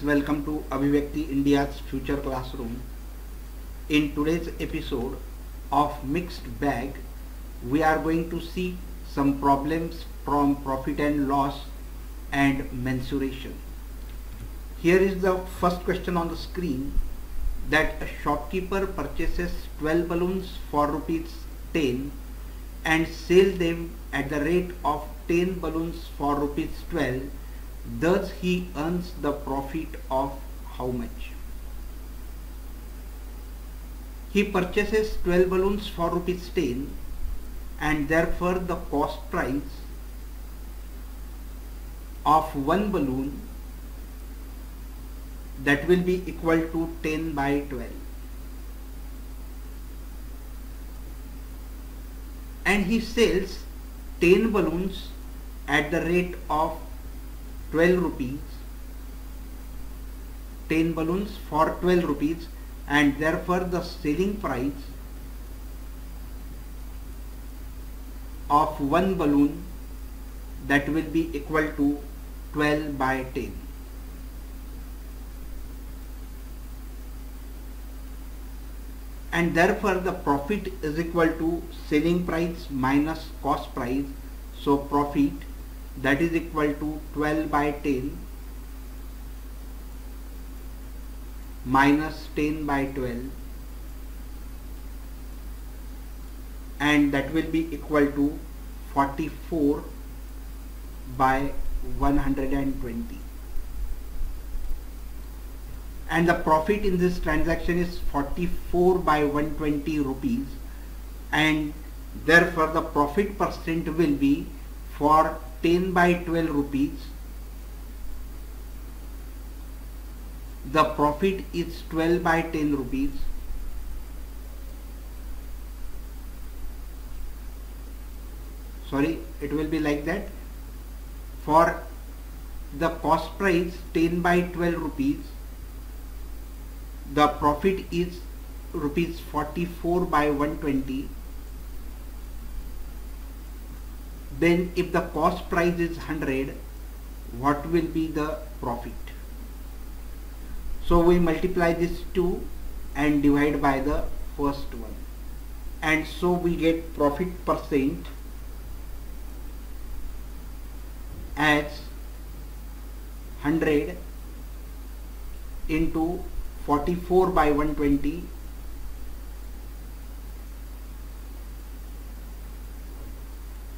Friends, welcome to Abhivyakti India's Future Classroom. In today's episode of Mixed Bag, we are going to see some problems from profit and loss and mensuration. Here is the first question on the screen, that a shopkeeper purchases 12 balloons for ₹10 and sells them at the rate of 10 balloons for ₹12. Thus he earns the profit of how much? He purchases 12 balloons for ₹10 and therefore the cost price of one balloon, that will be equal to 10/12, and he sells 10 balloons at the rate of ₹12, 10 balloons for ₹12, and therefore the selling price of one balloon, that will be equal to 12/10. And therefore the profit is equal to selling price minus cost price, so profit, that is equal to 12/10 minus 10/12, and that will be equal to 44/120. And the profit in this transaction is 44/120 rupees, and therefore the profit percent will be for 10/12 rupees. The profit is 12/10 rupees, sorry, it will be like that. For the cost price 10/12 rupees, the profit is ₹44/120. Then if the cost price is 100, what will be the profit? So we multiply these two and divide by the first one, and so we get profit percent as 100 into 44/120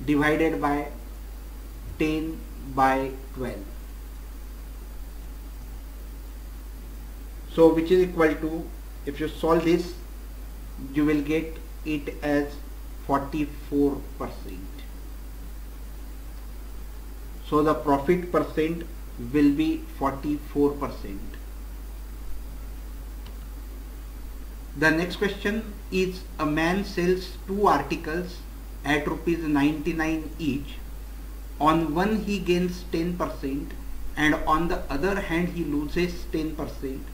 divided by 10/12, so which is equal to, if you solve this you will get it as 44%. So the profit percent will be 44%. The next question is, a man sells two articles at ₹99 each. On one he gains 10% and on the other hand he loses 10%.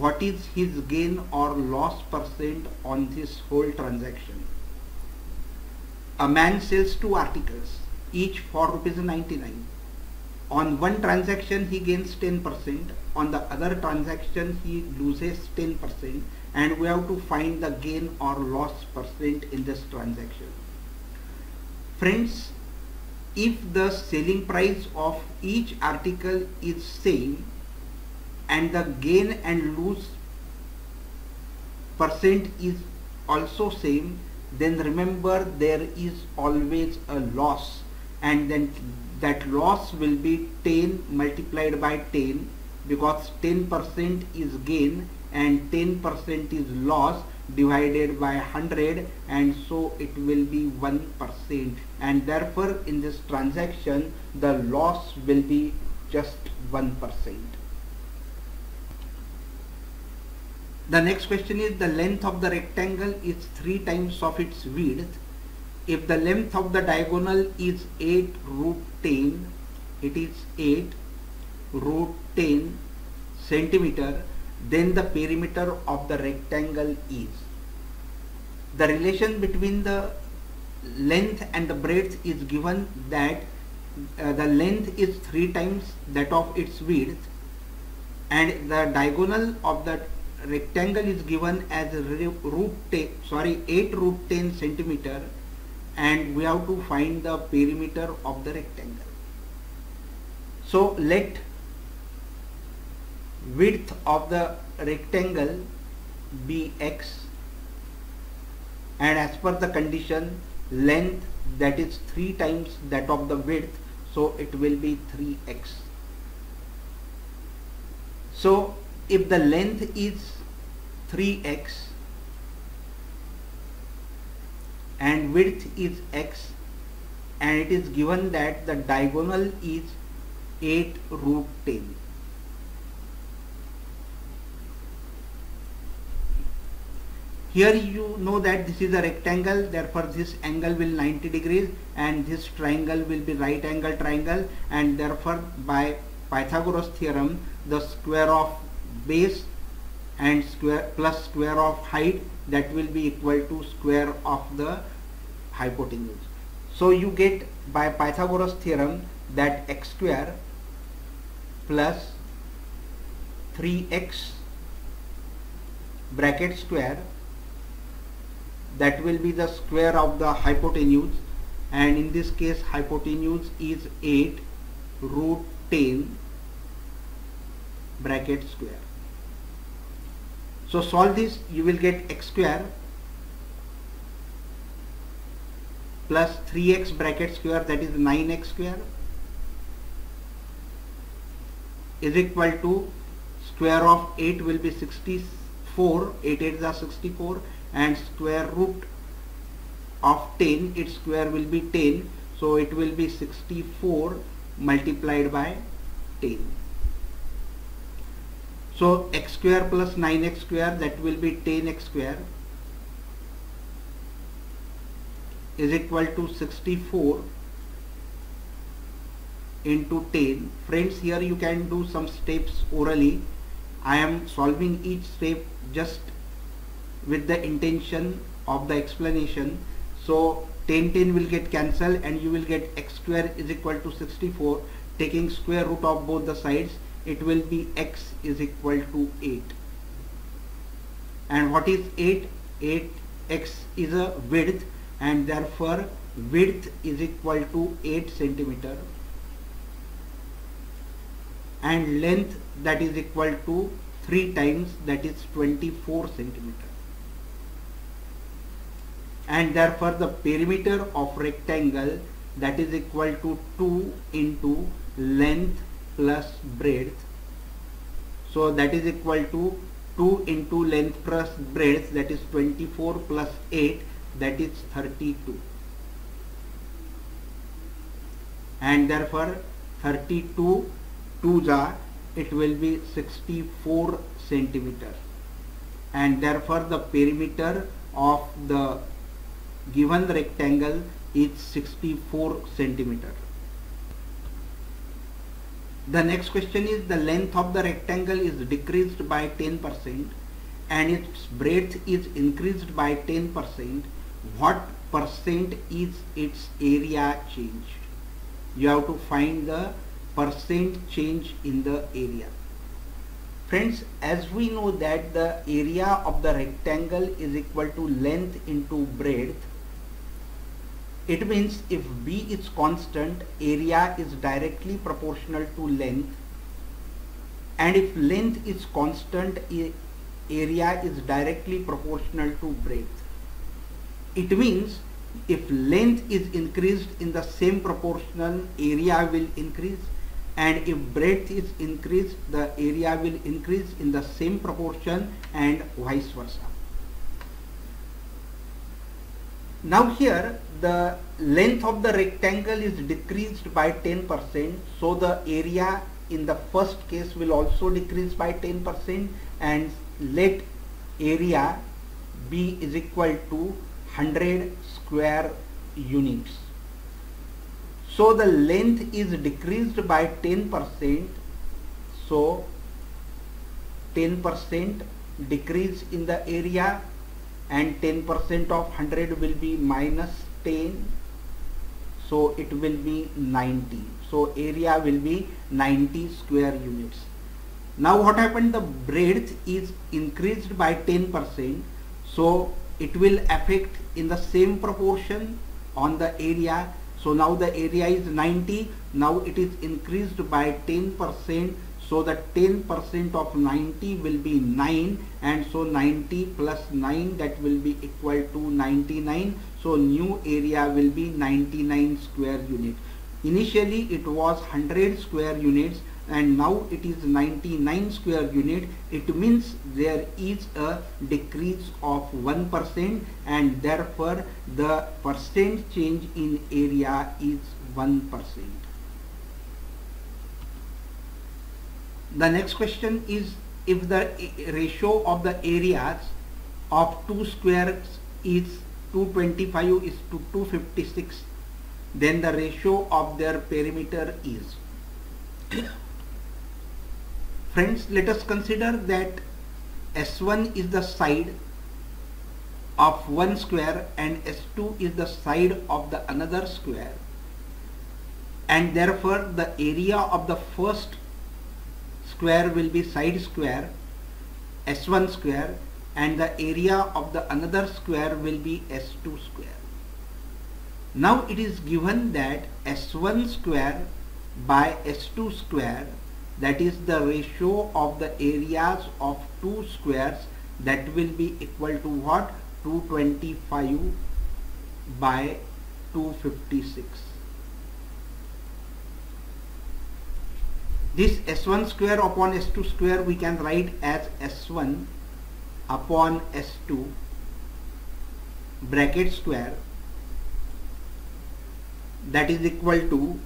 What is his gain or loss percent on this whole transaction? A man sells two articles, each for ₹99. On one transaction he gains 10%, on the other transaction he loses 10%, and we have to find the gain or loss percent in this transaction. Friends, if the selling price of each article is same and the gain and lose percent is also same, then remember there is always a loss, and then that loss will be 10 multiplied by 10, because 10% is gain and 10% is loss, divided by 100, and so it will be 1%, and therefore in this transaction the loss will be just 1%. The next question is, the length of the rectangle is 3 times of its width. If the length of the diagonal is 8√10, it is 8√10 centimeter, then the perimeter of the rectangle is. The relation between the length and the breadth is given, that the length is 3 times that of its width, and the diagonal of that rectangle is given as root 8 root 10 centimeter, and we have to find the perimeter of the rectangle. So let width of the rectangle be x, and as per the condition length, that is 3 times that of the width, so it will be 3x. So if the length is 3x and width is x, and it is given that the diagonal is 8 root 10, here you know that this is a rectangle, therefore this angle will 90 degrees and this triangle will be right angle triangle, and therefore by Pythagoras theorem the square of base and square plus square of height, that will be equal to square of the hypotenuse. So you get by Pythagoras theorem that x square plus 3x bracket square, that will be the square of the hypotenuse, and in this case hypotenuse is 8 root 10 bracket square. So solve this, you will get x square plus 3x bracket square, that is 9x square, is equal to square of 8 will be 64, 8 8s are 64, and square root of 10, its square will be 10, so it will be 64 multiplied by 10. So x square plus 9x square, that will be 10x square, is equal to 64 into 10. Friends, here you can do some steps orally. I am solving each step just with the intention of the explanation. So 10 will get cancelled and you will get x square is equal to 64. Taking square root of both the sides, it will be x is equal to 8. And what is 8? 8 x is a width, and therefore width is equal to 8 centimeter, and length that is equal to 3 times, that is 24 centimeter. And therefore the perimeter of rectangle, that is equal to 2 into length plus breadth, so that is equal to 2 into length plus breadth, that is 24 plus 8, that is 32, and therefore 32 2s are, it will be 64 centimeter, and therefore the perimeter of the given rectangle is 64 centimeter. The next question is the length of the rectangle is decreased by 10% and its breadth is increased by 10%. What percent is its area changed? You have to find the percent change in the area. Friends, as we know that the area of the rectangle is equal to length into breadth, it means if b is constant, area is directly proportional to length, and if length is constant, area is directly proportional to breadth. It means if length is increased in the same proportion, area will increase, and if breadth is increased, the area will increase in the same proportion, and vice versa. Now here the length of the rectangle is decreased by 10%, so the area in the first case will also decrease by 10%, and let area B is equal to 100 square units. So the length is decreased by 10%, so 10% decrease in the area, and 10% of 100 will be minus 10, so it will be 90, so area will be 90 square units. Now what happened, the breadth is increased by 10%, so it will affect in the same proportion on the area. So now the area is 90, now it is increased by 10%, so the 10% of 90 will be 9, and so 90 plus 9, that will be equal to 99. So new area will be 99 square units. Initially it was 100 square units and now it is 99 square unit. It means there is a decrease of 1%, and therefore the percent change in area is 1%. The next question is, if the ratio of the areas of two squares is 225 is to 256, then the ratio of their perimeter is. Friends, let us consider that S1 is the side of one square and S2 is the side of the another square, and therefore the area of the first square will be side square, S1 square, and the area of the another square will be S2 square. Now it is given that S1 square by S2 square, that is the ratio of the areas of two squares, that will be equal to what? 225 by 256. This S1 square upon S2 square we can write as S1 upon S2 bracket square, that is equal to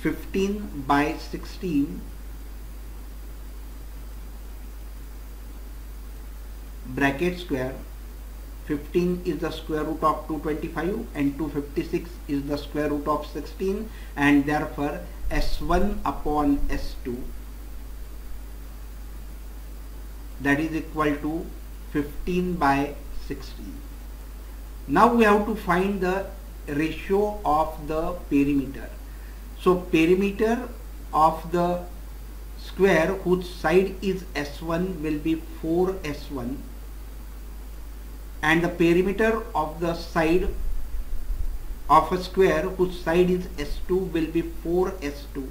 15 by 16 bracket square. 15 is the square root of 225 and 256 is the square root of 16, and therefore S1 upon S2, that is equal to 15 by 16. Now we have to find the ratio of the perimeter. So perimeter of the square whose side is S1 will be 4S1, and the perimeter of the side of a square whose side is S2 will be 4S2,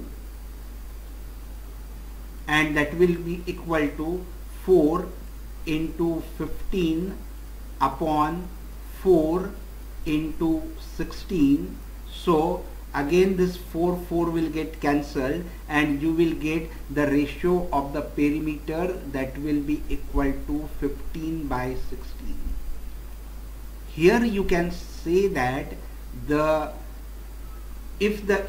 and that will be equal to 4 into 15 upon 4 into 16. So again this 4 will get cancelled and you will get the ratio of the perimeter, that will be equal to 15 by 16. Here you can say that if the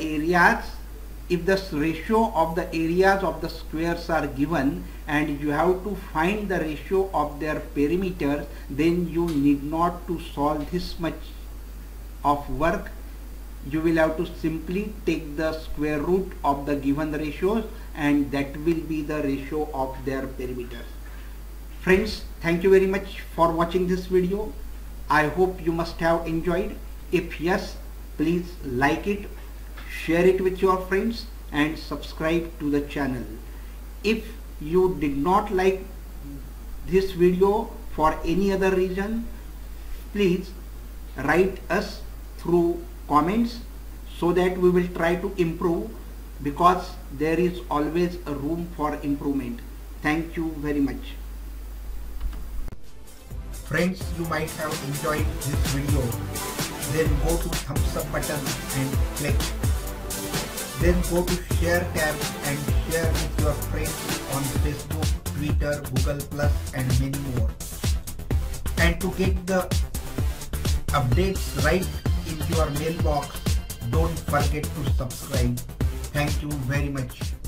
ratio of the areas of the squares are given and you have to find the ratio of their perimeters, then you need not to solve this much of work. You will have to simply take the square root of the given ratios, and that will be the ratio of their perimeters. Friends, thank you very much for watching this video. I hope you must have enjoyed. If yes, please like it, share it with your friends, and subscribe to the channel. If you did not like this video for any other reason, please write us through comments so that we will try to improve, because there is always a room for improvement. Thank you very much. Friends, you might have enjoyed this video. Then go to thumbs up button and click. Then go to share tab and share with your friends on Facebook, Twitter, Google+, and many more. And to get the updates right in your mailbox, don't forget to subscribe. Thank you very much.